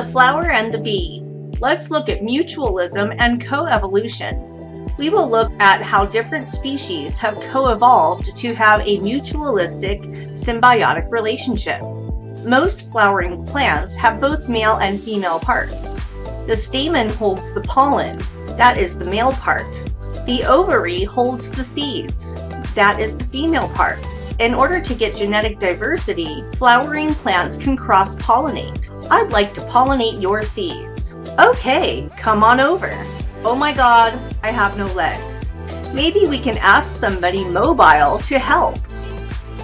The Flower and the Bee. Let's look at mutualism and coevolution. We will look at how different species have co-evolved to have a mutualistic symbiotic relationship. Most flowering plants have both male and female parts. The stamen holds the pollen, that is the male part. The ovary holds the seeds, that is the female part. In order to get genetic diversity, flowering plants can cross-pollinate. I'd like to pollinate your seeds. Okay, come on over. Oh my God, I have no legs. Maybe we can ask somebody mobile to help.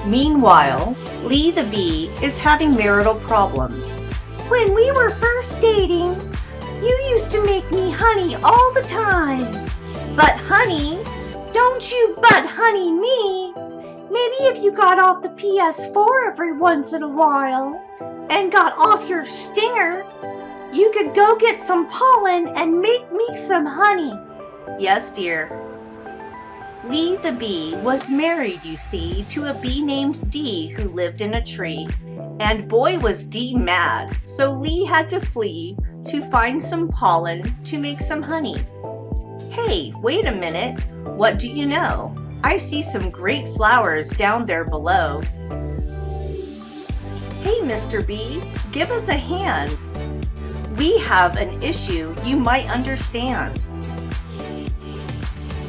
Meanwhile, Lee the bee is having marital problems. When we were first dating, you used to make me honey all the time. But honey, don't you but honey me. Maybe if you got off the PS4 every once in a while and got off your stinger, you could go get some pollen and make me some honey. Yes, dear. Lee the bee was married, you see, to a bee named Dee who lived in a tree. And boy was Dee mad, so Lee had to flee to find some pollen to make some honey. Hey, wait a minute. What do you know? I see some great flowers down there below. Hey, Mr. Bee, give us a hand. We have an issue you might understand.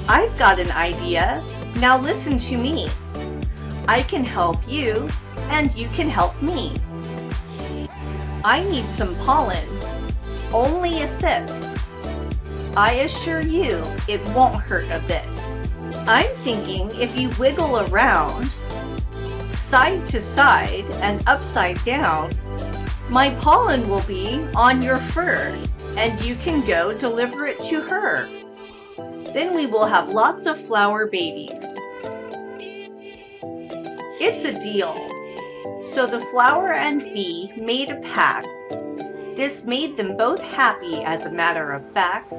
I've got an idea. Now listen to me. I can help you, and you can help me. I need some pollen. Only a sip. I assure you, it won't hurt a bit. I'm thinking if you wiggle around, side to side and upside down, my pollen will be on your fur and you can go deliver it to her. Then we will have lots of flower babies. It's a deal. So the flower and bee made a pact. This made them both happy, as a matter of fact.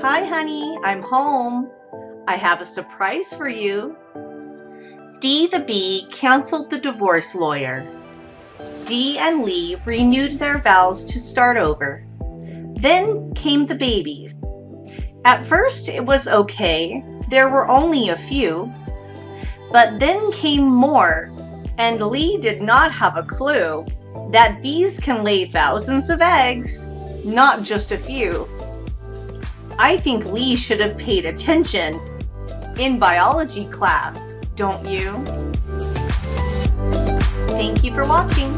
Hi, honey, I'm home. I have a surprise for you. Dee the bee canceled the divorce lawyer. Dee and Lee renewed their vows to start over. Then came the babies. At first it was okay, there were only a few. But then came more, and Lee did not have a clue that bees can lay thousands of eggs, not just a few. I think Lee should have paid attention in biology class, don't you? Thank you for watching.